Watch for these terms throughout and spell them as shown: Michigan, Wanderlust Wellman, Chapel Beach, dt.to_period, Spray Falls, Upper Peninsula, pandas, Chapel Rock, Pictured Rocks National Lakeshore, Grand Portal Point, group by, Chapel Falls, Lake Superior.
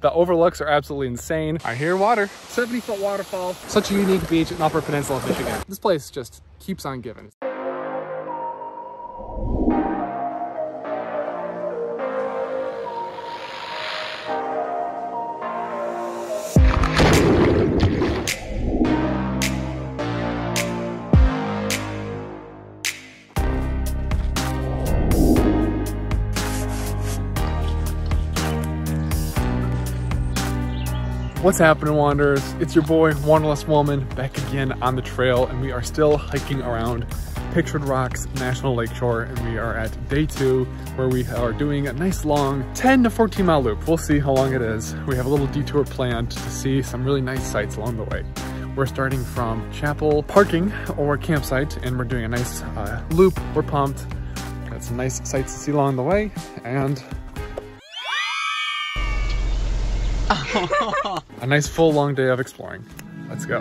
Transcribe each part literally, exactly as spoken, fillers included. The overlooks are absolutely insane. I hear water. seventy foot waterfall. Such a unique beach in Upper Peninsula, Michigan. This place just keeps on giving. What's happening, Wanderers? It's your boy, Wanderlust Wellman, back again on the trail, and we are still hiking around Pictured Rocks National Lakeshore, and we are at day two, where we are doing a nice long ten to fourteen mile loop. We'll see how long it is. We have a little detour planned to see some really nice sights along the way. We're starting from Chapel Parking, or campsite, and we're doing a nice uh, loop. We're pumped. Got some nice sights to see along the way, and a nice full long day of exploring. Let's go.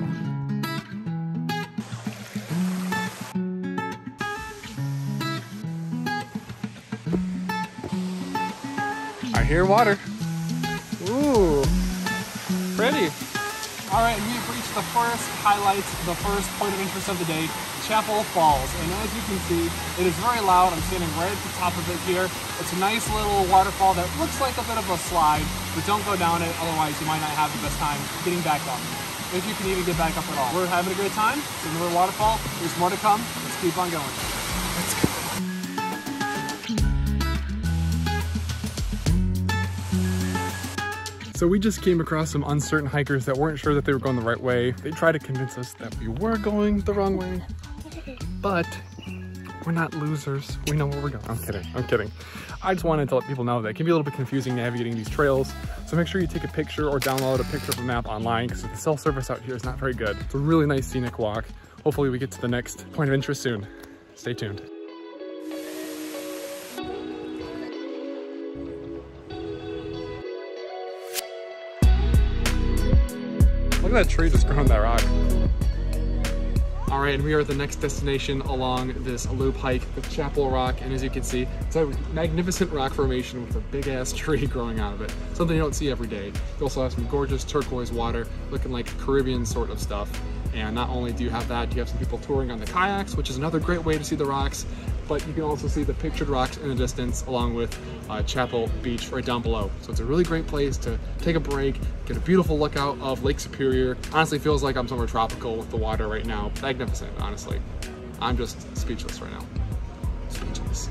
I hear water. Ooh, pretty. All right, we've reached the first highlights, the first point of interest of the day, Chapel Falls. And as you can see, it is very loud. I'm standing right at the top of it here. It's a nice little waterfall that looks like a bit of a slide, but don't go down it, otherwise you might not have the best time getting back up, if you can even get back up at all. We're having a great time. It's another waterfall. There's more to come. Let's keep on going. Let's go. So we just came across some uncertain hikers that weren't sure that they were going the right way. They tried to convince us that we were going the wrong way, but we're not losers. We know where we're going. I'm kidding, I'm kidding. I just wanted to let people know that it can be a little bit confusing navigating these trails. So make sure you take a picture or download a picture of a map online, because the cell service out here is not very good. It's a really nice scenic walk. Hopefully we get to the next point of interest soon. Stay tuned. Look at that tree just growing that rock. All right, and we are at the next destination along this loop hike with Chapel Rock. And as you can see, it's a magnificent rock formation with a big ass tree growing out of it. Something you don't see every day. You also have some gorgeous turquoise water looking like Caribbean sort of stuff. And not only do you have that, you have some people touring on the kayaks, which is another great way to see the rocks, but you can also see the pictured rocks in the distance along with uh, Chapel Beach right down below. So it's a really great place to take a break, get a beautiful lookout of Lake Superior. Honestly, feels like I'm somewhere tropical with the water right now. Magnificent, honestly. I'm just speechless right now. Speechless.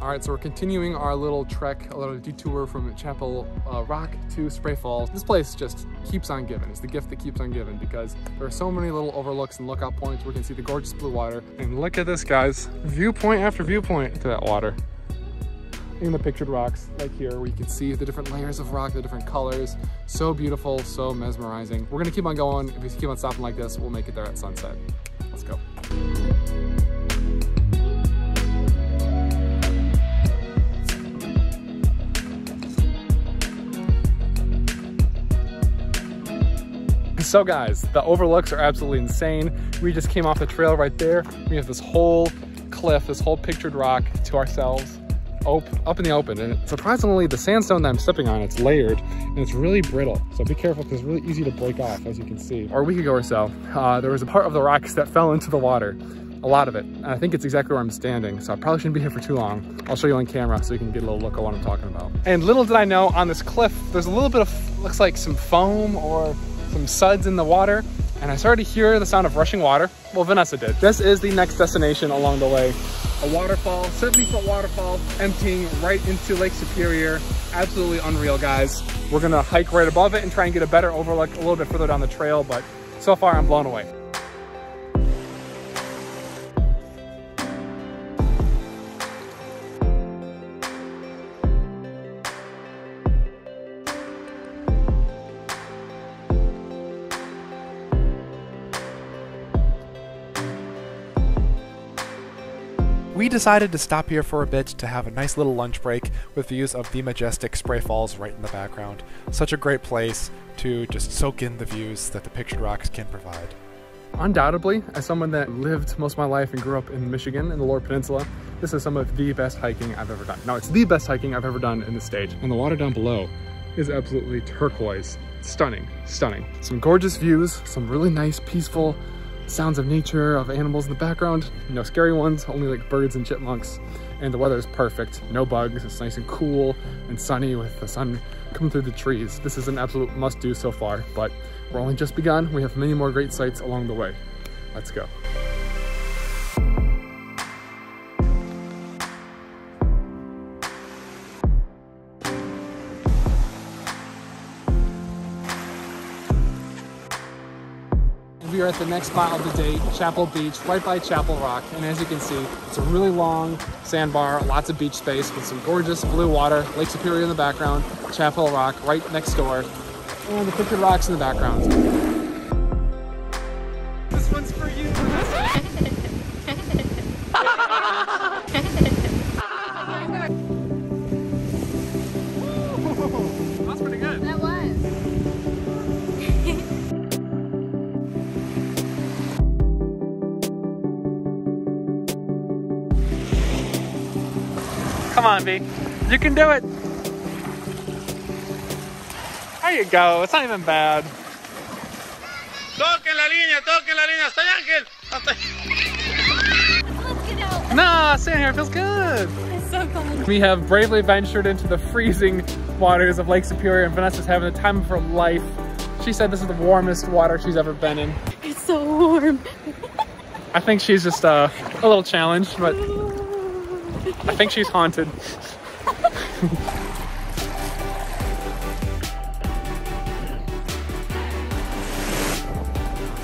All right, so we're continuing our little trek, a little detour from Chapel uh, Rock to Spray Falls. This place just keeps on giving. It's the gift that keeps on giving, because there are so many little overlooks and lookout points where you can see the gorgeous blue water. And look at this, guys. Viewpoint after viewpoint to that water. In the pictured rocks, like here, where you can see the different layers of rock, the different colors. So beautiful, so mesmerizing. We're gonna keep on going. If we keep on stopping like this, we'll make it there at sunset. Let's go. So guys, the overlooks are absolutely insane. We just came off the trail right there. We have this whole cliff, this whole pictured rock to ourselves, up, up in the open. And surprisingly, the sandstone that I'm stepping on, it's layered and it's really brittle. So be careful, because it's really easy to break off, as you can see. Or a week ago or so, uh, there was a part of the rocks that fell into the water, a lot of it. And I think it's exactly where I'm standing. So I probably shouldn't be here for too long. I'll show you on camera so you can get a little look at what I'm talking about. And little did I know, on this cliff, there's a little bit of, looks like some foam or some suds in the water, and I started to hear the sound of rushing water. Well, Vanessa did. This is the next destination along the way. A waterfall, seventy foot waterfall, emptying right into Lake Superior. Absolutely unreal, guys. We're gonna hike right above it and try and get a better overlook a little bit further down the trail, but so far I'm blown away. We decided to stop here for a bit to have a nice little lunch break with views of the majestic Spray Falls right in the background. Such a great place to just soak in the views that the pictured rocks can provide. Undoubtedly, as someone that lived most of my life and grew up in Michigan in the Lower Peninsula, this is some of the best hiking I've ever done. Now, it's the best hiking I've ever done in the state. And the water down below is absolutely turquoise. Stunning, stunning. Some gorgeous views, some really nice, peaceful sounds of nature, of animals in the background. No scary ones, only like birds and chipmunks. And the weather is perfect. No bugs. It's nice and cool and sunny with the sun coming through the trees. This is an absolute must-do so far, but we're only just begun. We have many more great sights along the way. Let's go. We are at the next spot of the day, Chapel Beach, right by Chapel Rock. And as you can see, it's a really long sandbar, lots of beach space with some gorgeous blue water, Lake Superior in the background, Chapel Rock right next door, and the Pictured Rocks in the background. This one's for you. That's pretty good. That was. Come on, B. You can do it. There you go. It's not even bad. Toquen la línea, toquen la línea. Hasta Ángel. Hasta... Nah, sitting here feels good. It's so cold. We have bravely ventured into the freezing waters of Lake Superior, and Vanessa's having the time of her life. She said this is the warmest water she's ever been in. It's so warm. I think she's just uh, a little challenged, but I think she's haunted.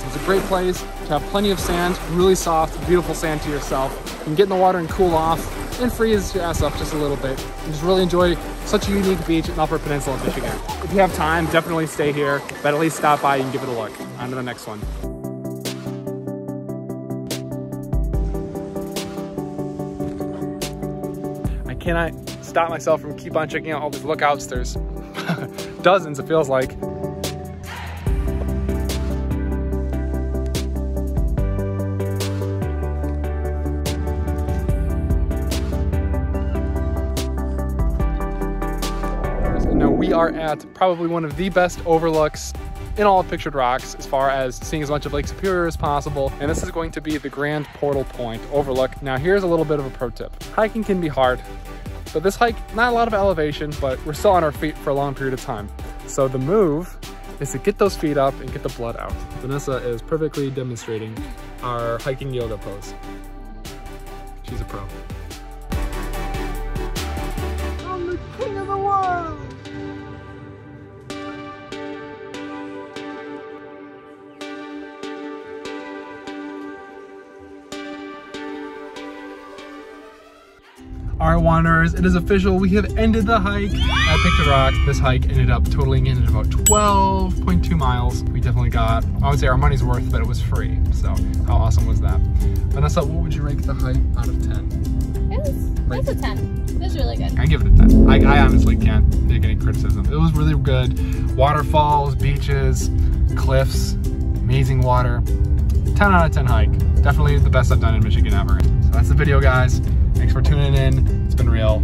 It's a great place to have plenty of sand, really soft, beautiful sand to yourself. You can get in the water and cool off and freeze your ass up just a little bit. You just really enjoy such a unique beach in Upper Peninsula, Michigan. If you have time, definitely stay here, but at least stop by and give it a look. On to the next one. Can I stop myself from keep on checking out all these lookouts? There's dozens, it feels like. Now we are at probably one of the best overlooks in all of Pictured Rocks, as far as seeing as much of Lake Superior as possible. And this is going to be the Grand Portal Point overlook. Now here's a little bit of a pro tip. Hiking can be hard. But this hike, not a lot of elevation, but we're still on our feet for a long period of time. So the move is to get those feet up and get the blood out. Vanessa is perfectly demonstrating our hiking yoga pose. She's a pro. I'm the king of the world! Our wanderers, it is official. We have ended the hike at Pictured Rocks. This hike ended up totaling in at about twelve point two miles. We definitely got, I would say, our money's worth, but it was free. So how awesome was that? Vanessa, what would you rank the hike out of ten? It was, right. It was a ten. It was really good. I give it a ten. I, I honestly can't make any criticism. It was really good. Waterfalls, beaches, cliffs, amazing water. ten out of ten hike. Definitely the best I've done in Michigan ever. So that's the video, guys. Thanks for tuning in. It's been real.